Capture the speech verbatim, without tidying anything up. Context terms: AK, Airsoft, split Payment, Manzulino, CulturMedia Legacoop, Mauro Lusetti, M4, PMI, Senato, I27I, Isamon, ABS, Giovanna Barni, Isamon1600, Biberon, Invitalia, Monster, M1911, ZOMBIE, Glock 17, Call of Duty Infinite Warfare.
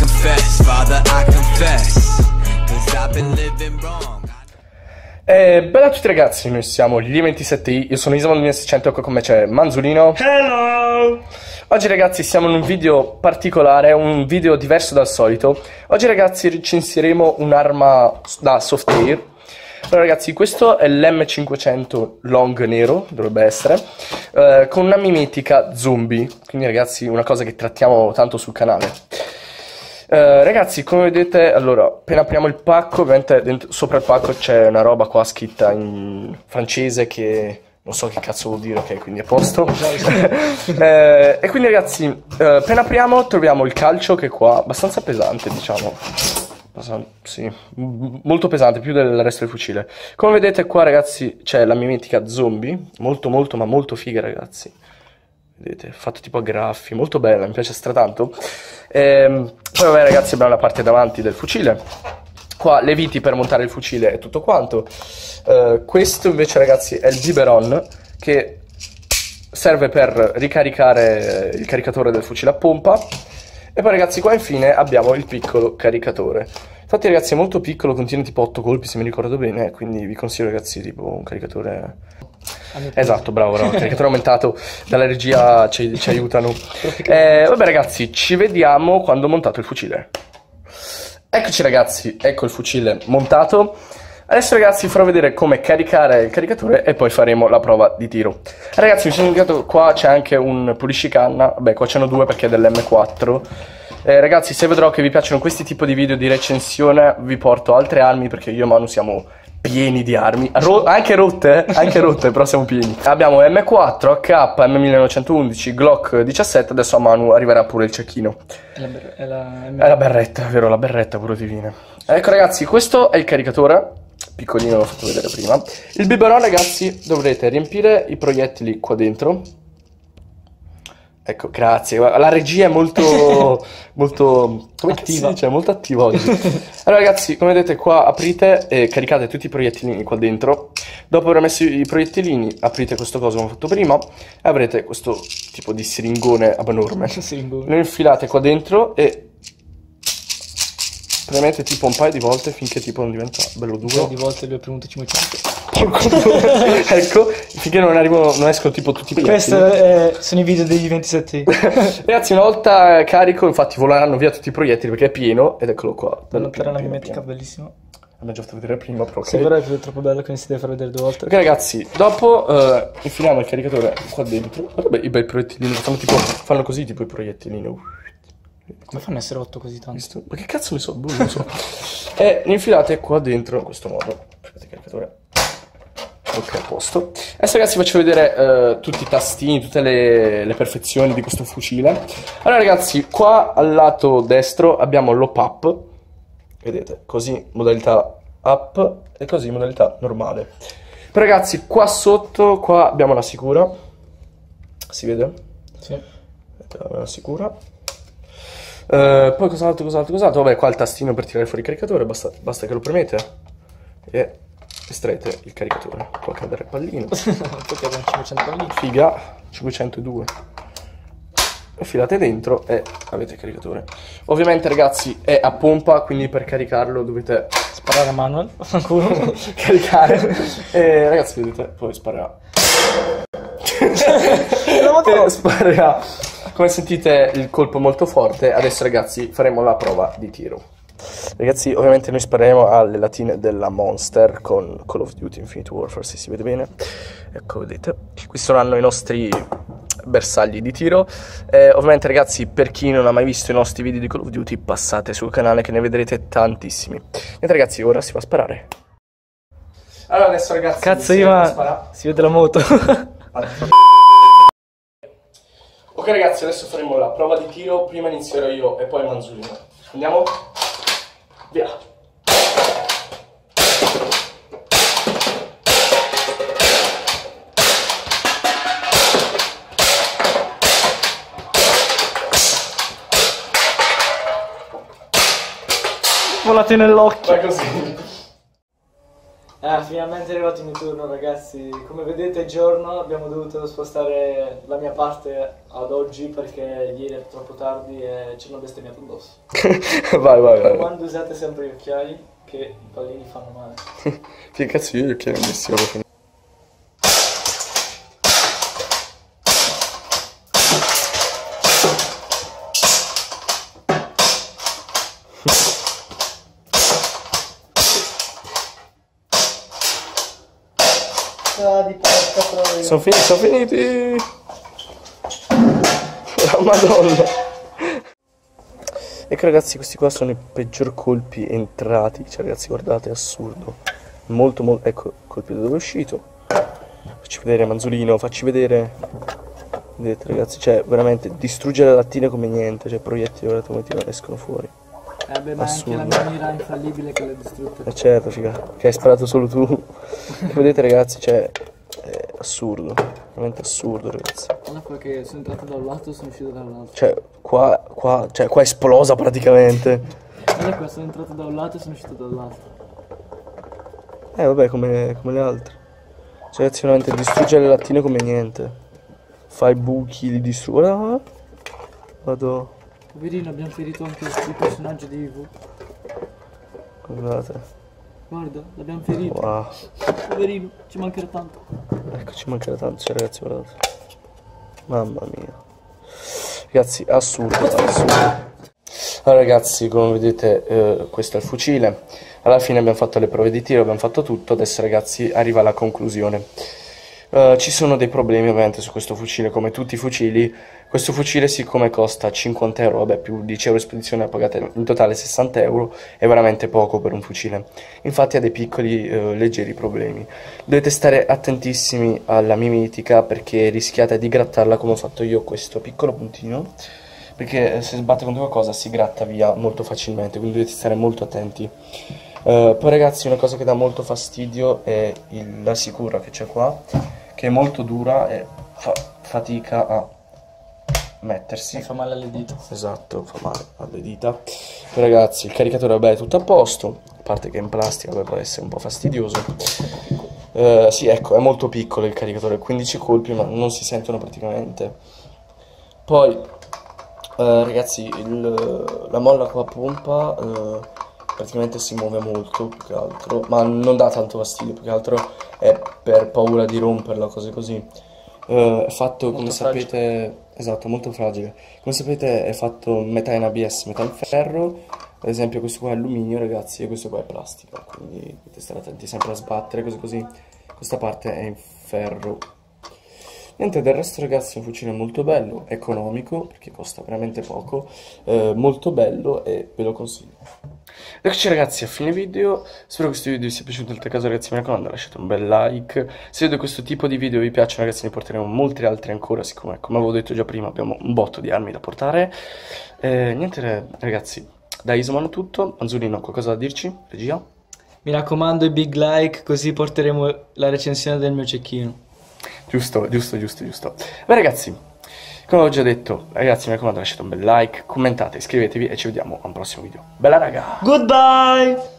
confess, Father, I confess, 'cause I've been living wrong. Eh, bella a tutti ragazzi, noi siamo gli I ventisette I, io sono Isamon milleseicento, con me c'è Manzulino. Hello! Oggi ragazzi siamo in un video particolare, un video diverso dal solito. Oggi ragazzi recensiremo un'arma da soft air. Allora ragazzi, questo è l'M cinquecento long nero, dovrebbe essere, eh, con una mimetica zombie. Quindi ragazzi, una cosa che trattiamo tanto sul canale. Uh, ragazzi, come vedete, allora, appena apriamo il pacco, ovviamente dentro, sopra il pacco c'è una roba qua scritta in francese che non so che cazzo vuol dire, ok, quindi è posto. uh, e quindi ragazzi, uh, appena apriamo troviamo il calcio che è qua, abbastanza pesante, diciamo. Pasan sì, molto pesante, più del resto del fucile. Come vedete qua ragazzi c'è la mimetica zombie, molto molto ma molto figa ragazzi. Vedete, fatto tipo a graffi, molto bella, mi piace stratanto. Ehm, poi vabbè ragazzi, abbiamo la parte davanti del fucile. Qua le viti per montare il fucile e tutto quanto. Ehm, questo invece ragazzi è il biberon, che serve per ricaricare il caricatore del fucile a pompa. E poi ragazzi qua infine abbiamo il piccolo caricatore. Infatti ragazzi è molto piccolo, contiene tipo otto colpi se mi ricordo bene, quindi vi consiglio ragazzi tipo un caricatore... Esatto, bravo, bravo. Caricatore aumentato, dalla regia ci, ci aiutano. eh, Vabbè ragazzi, ci vediamo quando ho montato il fucile. Eccoci ragazzi, ecco il fucile montato. Adesso ragazzi farò vedere come caricare il caricatore e poi faremo la prova di tiro. Ragazzi, mi sono indicato, qua c'è anche un puliscicanna. Vabbè, qua ce n'ho due perché è dell'M quattro. Eh, ragazzi, se vedrò che vi piacciono questi tipi di video di recensione, vi porto altre armi, perché io e Manu siamo pieni di armi, Ro anche rotte, eh? Anche rotte, però siamo pieni. Abbiamo M quattro, A K, M millenovecentoundici, Glock diciassette, adesso a Manu arriverà pure il cecchino. È la, è la, è la berretta, vero, la berretta pure divina. Ecco ragazzi, questo è il caricatore, piccolino, l'ho fatto vedere prima. Il biberon ragazzi, dovrete riempire i proiettili qua dentro. Ecco, grazie. La regia è molto, molto, come attiva. Si dice? Molto attiva oggi. Allora ragazzi, come vedete qua aprite e caricate tutti i proiettilini qua dentro. Dopo aver messo i proiettilini aprite questo coso come ho fatto prima e avrete questo tipo di siringone abnorme. Lo infilate qua dentro e premete tipo un paio di volte finché tipo non diventa bello duro. Un paio di volte li ho premuti cinquecento. Ecco, finché non, arrivo, non escono tipo tutti i piatti. Questi eh, sono i video degli ventisette. Ragazzi, una volta carico, infatti voleranno via tutti i proiettili perché è pieno. Ed eccolo qua. Bello, però è una mimetica bellissima. L'abbiamo già fatto vedere prima, però okay. Sì, però è troppo bello, quindi si deve far vedere due volte. Ok ragazzi, dopo eh, infiliamo il caricatore qua dentro. Guarda i bei proiettilini, fanno, tipo, fanno così tipo i proiettilini. Come fanno a essere otto così tanto? Visto? Ma che cazzo ne so, boh, non so. E li infilate qua dentro in questo modo. Aspetta il caricatore. Ok, a posto. Adesso ragazzi vi faccio vedere uh, tutti i tastini, tutte le, le perfezioni di questo fucile. Allora ragazzi, qua al lato destro abbiamo l'op up. Vedete, così modalità up e così modalità normale. Però ragazzi, qua sotto, qua abbiamo la sicura. Si vede? Sì. Abbiamo la sicura. Uh, poi cos'altro, cos'altro, cos'altro? Vabbè, qua il tastino per tirare fuori il caricatore, basta, basta che lo premete. E... estraete il caricatore, può cadere il pallino. Poi abbiamo cinquecento pallini. Figa, cinquecentodue. Lo filate dentro e avete il caricatore. Ovviamente ragazzi è a pompa, quindi per caricarlo dovete sparare a manual. Caricare. E ragazzi vedete, poi sparerà. Sparerà. Come sentite il colpo è molto forte. Adesso ragazzi faremo la prova di tiro. Ragazzi, ovviamente noi spareremo alle latine della Monster con Call of Duty Infinite Warfare, se si vede bene. Ecco, vedete, qui saranno i nostri bersagli di tiro. eh, Ovviamente ragazzi, per chi non ha mai visto i nostri video di Call of Duty, passate sul canale che ne vedrete tantissimi. Niente ragazzi, ora si va a sparare. Allora adesso ragazzi, cazzo Ivan, si vede la moto. Ok ragazzi, adesso faremo la prova di tiro. Prima inizierò io e poi Manzulino. Andiamo? Via! Volate nell'occhio! Vai così! Ah, finalmente è arrivato il mio turno, ragazzi. Come vedete, giorno abbiamo dovuto spostare la mia parte ad oggi perché ieri era troppo tardi e ci hanno bestemmiato addosso. Vai, vai, vai. Quando usate sempre gli occhiali, che i pallini fanno male. Che cazzo, io gli occhiali non li stiamo. Sono finiti, sono finiti! La madonna! Ecco ragazzi, questi qua sono i peggior colpi entrati. Cioè ragazzi, guardate, è assurdo. Molto molto... Ecco, colpi da dove è uscito. Facci vedere Manzulino, facci vedere. Vedete ragazzi, cioè veramente distrugge la lattina come niente. Cioè proiettili automaticamente escono fuori. Eh beh, ma assurdo. Anche la mia mira infallibile che l'ha distrutta. Eh certo, figa, che hai sparato solo tu. Vedete ragazzi, cioè... È assurdo, veramente assurdo ragazzi. Guarda qua che sono entrato da un lato e sono uscito dall'altro. Cioè qua, qua, cioè qua è esplosa praticamente. Guarda qua, sono entrato da un lato e sono uscito dall'altro. Eh vabbè, come, come le altre. Cioè ragazzi, veramente distrugge le lattine come niente. Fai buchi, li distrugge. Guarda, vado. Poverino, abbiamo ferito anche il personaggio di Ivo. Guardate. Guarda, l'abbiamo ferito. Wow. Poverino, ci mancherà tanto. Ecco, ci mancherà tanto, cioè ragazzi, guardate. Mamma mia. Ragazzi, assurdo, assurdo. Allora ragazzi, come vedete, eh, questo è il fucile. Alla fine abbiamo fatto le prove di tiro, abbiamo fatto tutto. Adesso ragazzi, arriva alla conclusione. Uh, ci sono dei problemi ovviamente su questo fucile, come tutti i fucili. Questo fucile, siccome costa cinquanta euro, vabbè, più dieci euro di spedizione, pagate in totale sessanta euro, è veramente poco per un fucile. Infatti ha dei piccoli uh, leggeri problemi. Dovete stare attentissimi alla mimitica perché rischiate di grattarla come ho fatto io, questo piccolo puntino, perché se sbatte contro qualcosa si gratta via molto facilmente, quindi dovete stare molto attenti. Uh, poi ragazzi, una cosa che dà molto fastidio è il, la sicura che c'è qua, che è molto dura e fa fatica a mettersi. E fa male alle dita. Esatto, fa male alle dita. Poi ragazzi, il caricatore, vabbè, è tutto a posto, a parte che in plastica, vabbè, può essere un po' fastidioso. Eh, sì, ecco, è molto piccolo il caricatore, quindici colpi, ma non si sentono praticamente. Poi, eh, ragazzi, il, la molla qua a pompa eh, praticamente si muove molto, più che altro, ma non dà tanto fastidio, più che altro... è per paura di romperla, cose così. Eh, è fatto, molto come fragile. Sapete, esatto, molto fragile. Come sapete è fatto metà in A B S, metà in ferro. Ad esempio questo qua è alluminio, ragazzi, e questo qua è plastica. Quindi dovete stare attenti sempre a sbattere, cose così. Questa parte è in ferro. Niente, del resto ragazzi è un fucile molto bello, economico, perché costa veramente poco. Eh, molto bello e ve lo consiglio. Eccoci ragazzi a fine video, spero che questo video vi sia piaciuto, in tal caso ragazzi mi raccomando lasciate un bel like, se vedo questo tipo di video vi piacciono ragazzi ne porteremo molti altri ancora, siccome come avevo detto già prima abbiamo un botto di armi da portare. Eh, niente ragazzi, da Isamon è tutto. Manzulino, qualcosa da dirci? Regia? Mi raccomando i big like, così porteremo la recensione del mio cecchino. Giusto, giusto, giusto, giusto. Beh ragazzi, come ho già detto, ragazzi mi raccomando lasciate un bel like, commentate, iscrivetevi e ci vediamo a un prossimo video. Bella raga! Goodbye!